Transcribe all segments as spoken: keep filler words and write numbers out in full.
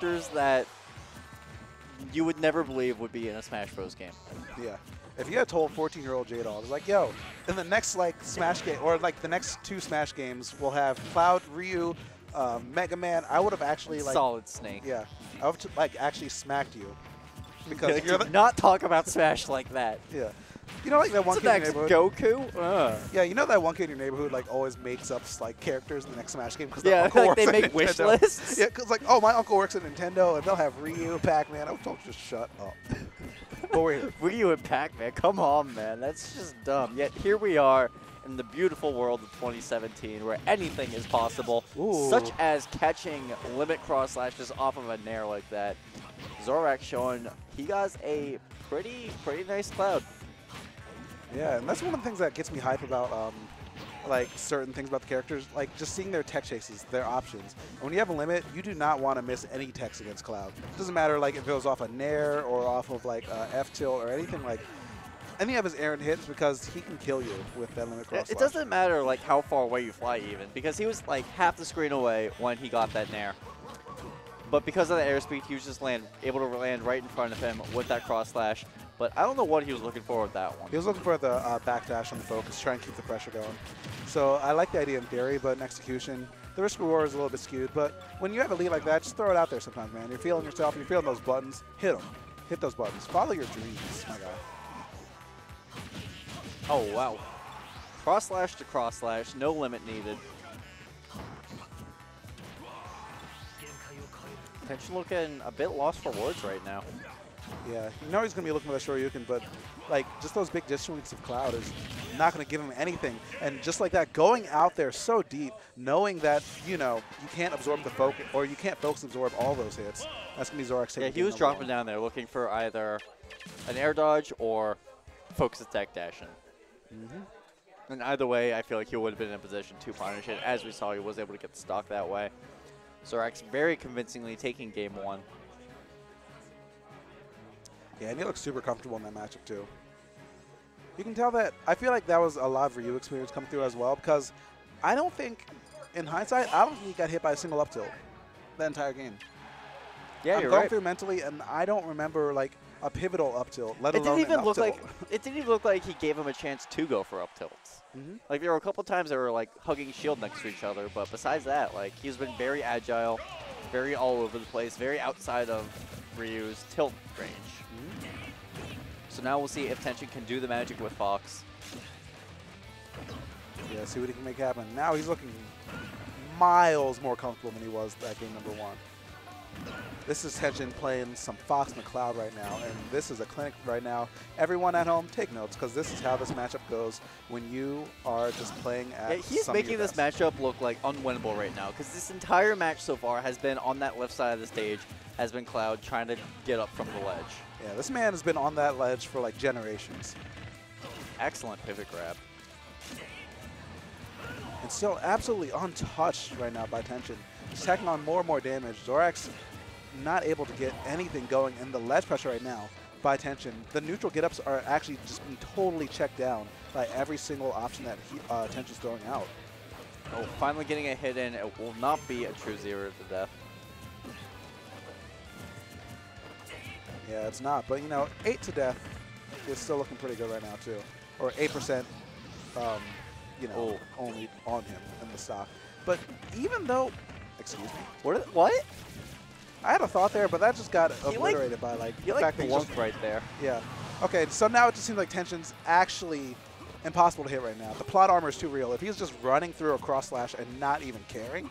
characters that you would never believe would be in a Smash Bros. game. Yeah. If you had told fourteen-year-old Jade all, like, yo, in the next like Smash game, or like the next two Smash games, we'll have Cloud, Ryu, uh, Mega Man. I would have actually like Solid Snake. Yeah, I would have like actually smacked you because yeah, you're do not talk about Smash like that. Yeah, you know like that one kid in your neighborhood. Goku. Uh. Yeah, you know that one kid in your neighborhood like always makes up like characters in the next Smash game because yeah, uncle like works they make wish lists. Yeah, because like oh my uncle works at Nintendo and they'll have Ryu, Pac-Man. I would talk just shut up. But we're here. Ryu and Pac-Man, come on, man. That's just dumb. Yet here we are in the beautiful world of twenty seventeen where anything is possible, Ooh. such as catching limit cross slashes off of a nair like that. Zorak showing he got a pretty, pretty nice Cloud. Yeah, and that's one of the things that gets me hype about um, like certain things about the characters, like just seeing their tech chases, their options. And when you have a limit, you do not want to miss any techs against Cloud. It doesn't matter like if it was off a nair or off of like uh, F-tilt or anything like any of his errant hits because he can kill you with that limit cross. It, it doesn't matter like how far away you fly even because he was like half the screen away when he got that nair. But because of the airspeed, he was just land, able to land right in front of him with that cross slash. But I don't know what he was looking for with that one. He was looking for the uh, backdash on the focus, trying to keep the pressure going. So I like the idea in theory, but in execution, the risk reward is a little bit skewed. But when you have a lead like that, just throw it out there sometimes, man. You're feeling yourself, you're feeling those buttons. Hit them. Hit those buttons. Follow your dreams, my guy. Oh, wow. Cross slash to cross slash, no limit needed. Tension looking a bit lost for words right now. Yeah, you know he's going to be looking for that Shoryuken, but like just those big distance of Cloud is not going to give him anything. And just like that, going out there so deep, knowing that, you know, you can't absorb the focus, or you can't focus absorb all those hits. That's going to be Zorak's hit. Yeah, he was dropping down there looking for either an air dodge or focus attack dashing. Mm-hmm. And either way, I feel like he would have been in a position to punish it. As we saw, he was able to get the stock that way. Zorak's very convincingly taking game one. Yeah, and he looks super comfortable in that matchup too. You can tell that I feel like that was a lot of Ryu experience come through as well because I don't think, in hindsight, I don't think he got hit by a single up tilt that entire game. Yeah, I'm you're going right. through mentally, and I don't remember like a pivotal up tilt. Let it alone didn't even an up look tilt. like it didn't even look like he gave him a chance to go for up tilts. Mm-hmm. Like there were a couple times they were like hugging shield next to each other, but besides that, like he's been very agile, very all over the place, very outside of Ryu's tilt range. So now we'll see if Tension can do the magic with Fox. Yeah, see what he can make happen. Now he's looking miles more comfortable than he was that game number one. This is Tension playing some Fox McCloud right now, and this is a clinic right now. Everyone at home, take notes, because this is how this matchup goes when you are just playing at yeah, he's some making this best. matchup look like unwinnable right now, because this entire match so far has been on that left side of the stage, has been Cloud trying to get up from the ledge. Yeah, this man has been on that ledge for like generations. Excellent pivot grab. And still absolutely untouched right now by Tension. He's tacking on more and more damage. Zorak's not able to get anything going in the ledge pressure right now by Tension. The neutral get-ups are actually just being totally checked down by every single option that he, uh, Tension's throwing out. Oh, finally getting a hit in. It will not be a true zero to death. Yeah, it's not, but you know, eight to death is still looking pretty good right now too, or eight percent, um, you know, oh. only on him in the stock. But even though, excuse me, what? What? I had a thought there, but that just got he obliterated like, by like the like fact that he just, right there. Yeah. Okay, so now it just seems like Tension's actually impossible to hit right now. The plot armor is too real. If he's just running through a cross slash and not even caring,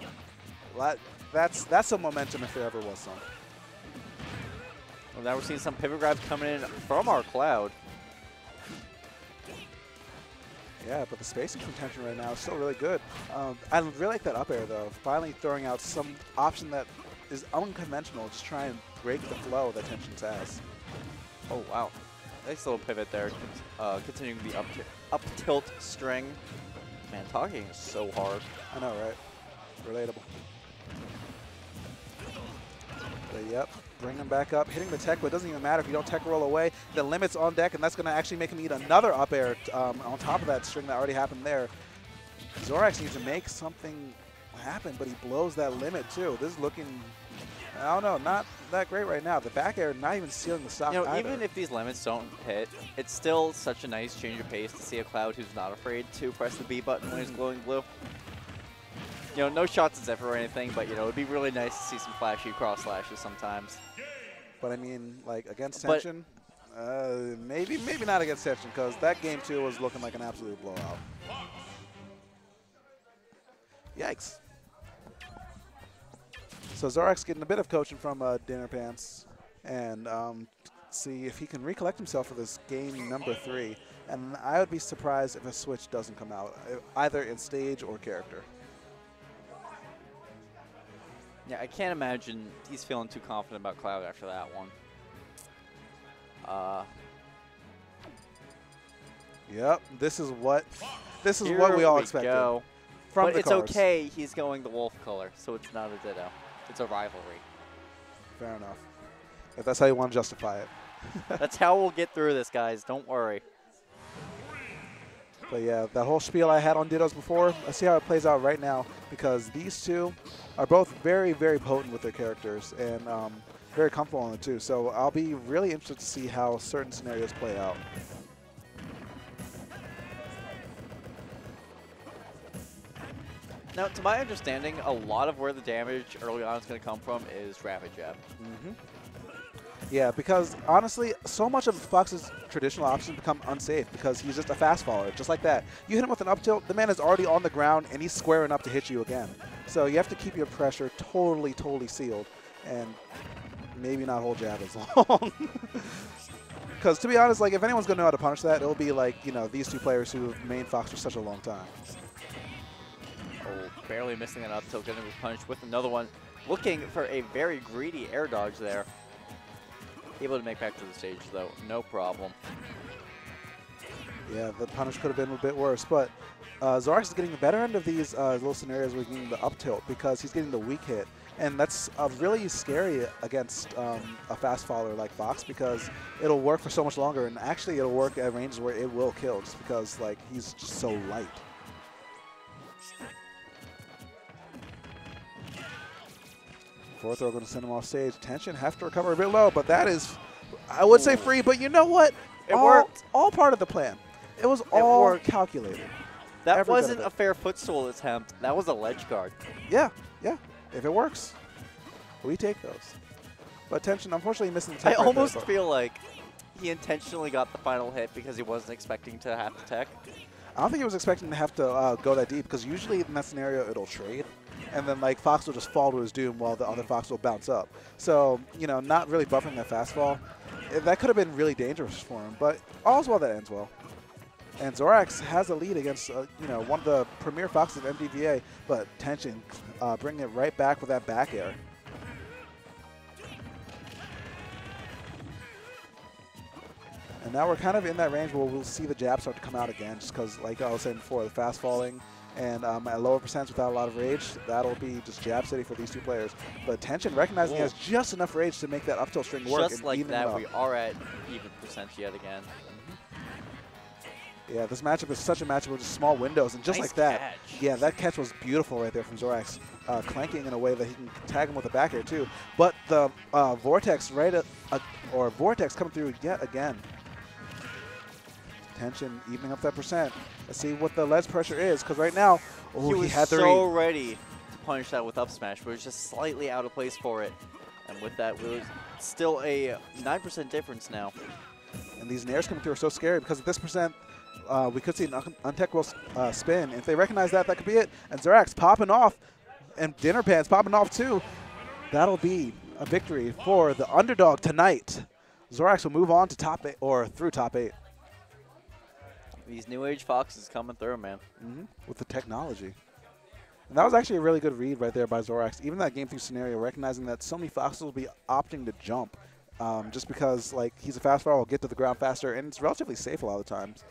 that's that's some momentum if there ever was some. Now we're seeing some pivot grabs coming in from our Cloud. Yeah, but the spacing from Tension right now is still really good. Um, I really like that up air, though. Finally throwing out some option that is unconventional. Just try and break the flow that Tension has. Oh, wow. Nice little pivot there. Uh, continuing the up, up tilt string. Man, talking is so hard. I know, right? Relatable. But, yep. Bring him back up, hitting the tech, but it doesn't even matter if you don't tech roll away. The limit's on deck, and that's going to actually make him eat another up air um, on top of that string that already happened there. Zorak needs to make something happen, but he blows that limit too. This is looking, I don't know, not that great right now. The back air not even sealing the stock. You know, even if these limits don't hit, it's still such a nice change of pace to see a Cloud who's not afraid to press the B button when he's glowing blue. You know, no shots is ever or anything, but you know, it'd be really nice to see some flashy cross slashes sometimes. But I mean, like against Tension, but, uh, maybe maybe not against Tension, because that game two was looking like an absolute blowout. Yikes. So Zorak's getting a bit of coaching from uh, Dinner Pants, and um, see if he can recollect himself for this game number three. And I would be surprised if a switch doesn't come out, either in stage or character. Yeah, I can't imagine he's feeling too confident about Cloud after that one. Uh, yep, this is what this is what we all expected. Go. From but the it's cars. Okay, he's going the wolf color, so it's not a ditto. It's a rivalry. Fair enough. If that's how you want to justify it. That's how we'll get through this, guys. Don't worry. But yeah, that whole spiel I had on dittos before, let's see how it plays out right now, because these two are both very, very potent with their characters and um, very comfortable on it too. So I'll be really interested to see how certain scenarios play out. Now, to my understanding, a lot of where the damage early on is going to come from is rapid jab. Mm-hmm. Yeah, because honestly, so much of Fox's traditional options become unsafe because he's just a fast follower, just like that. You hit him with an up tilt, the man is already on the ground, and he's squaring up to hit you again. So you have to keep your pressure totally, totally sealed, and maybe not hold jab as long. Because to be honest, like if anyone's going to know how to punish that, it'll be like, you know, these two players who have mained Fox for such a long time. Barely missing that up tilt, going to be punished with another one. Looking for a very greedy air dodge there. Able to make back to the stage, though. No problem. Yeah, the punish could have been a bit worse, but uh, Zorak is getting the better end of these uh, little scenarios where he's getting the up tilt because he's getting the weak hit. And that's uh, really scary against um, a fast follower like Fox because it'll work for so much longer, and actually it'll work at ranges where it will kill just because like he's just so light. Fourth throw going to send him off stage. Tension have to recover a bit low, but that is, I would say free, but you know what? It all, worked. All part of the plan. It was it all worked. calculated. That Every wasn't a fair footstool attempt. That was a ledge guard. Yeah, yeah. If it works, we take those. But Tension, unfortunately, missing the tech. I right almost there, feel like he intentionally got the final hit because he wasn't expecting to have to tech. I don't think he was expecting to have to uh, go that deep because usually in that scenario, it'll trade. And then, like, Fox will just fall to his doom while the other Fox will bounce up. So, you know, not really buffering that fastball. That could have been really dangerous for him, but all's well that ends well. And Zorak has a lead against, uh, you know, one of the premier Foxes of M D V A, but Tension uh, bringing it right back with that back air. And now we're kind of in that range where we'll see the jab start to come out again just because, like I was saying before, the fast falling. And um, at lower percents without a lot of rage, that'll be just jab city for these two players. But Tension recognizing he has just enough rage to make that up tilt string work. Just and like even that, we are at even percents yet again. Yeah, this matchup is such a matchup with just small windows, and just nice like that. Catch. Yeah, that catch was beautiful right there from Zorak, uh, clanking in a way that he can tag him with a back air too. But the uh, vortex right at, uh, or vortex coming through yet again. Tension evening up that percent. Let's see what the ledge pressure is, because right now, oh, he, he was had so read. ready to punish that with up smash, but it was just slightly out of place for it. And with that, it was still a nine percent difference now. And these nairs coming through are so scary, because at this percent, uh, we could see an un untechnical uh, spin. If they recognize that, that could be it. And Zorak's popping off, and Dinner Pants popping off too. That'll be a victory for the underdog tonight. Zorak will move on to top eight, or through top eight. These new age Foxes coming through, man. Mm-hmm. With the technology. And that was actually a really good read right there by Zorak. Even that game three scenario, recognizing that so many Foxes will be opting to jump um, just because like he's a fast follower, will get to the ground faster, and it's relatively safe a lot of the times.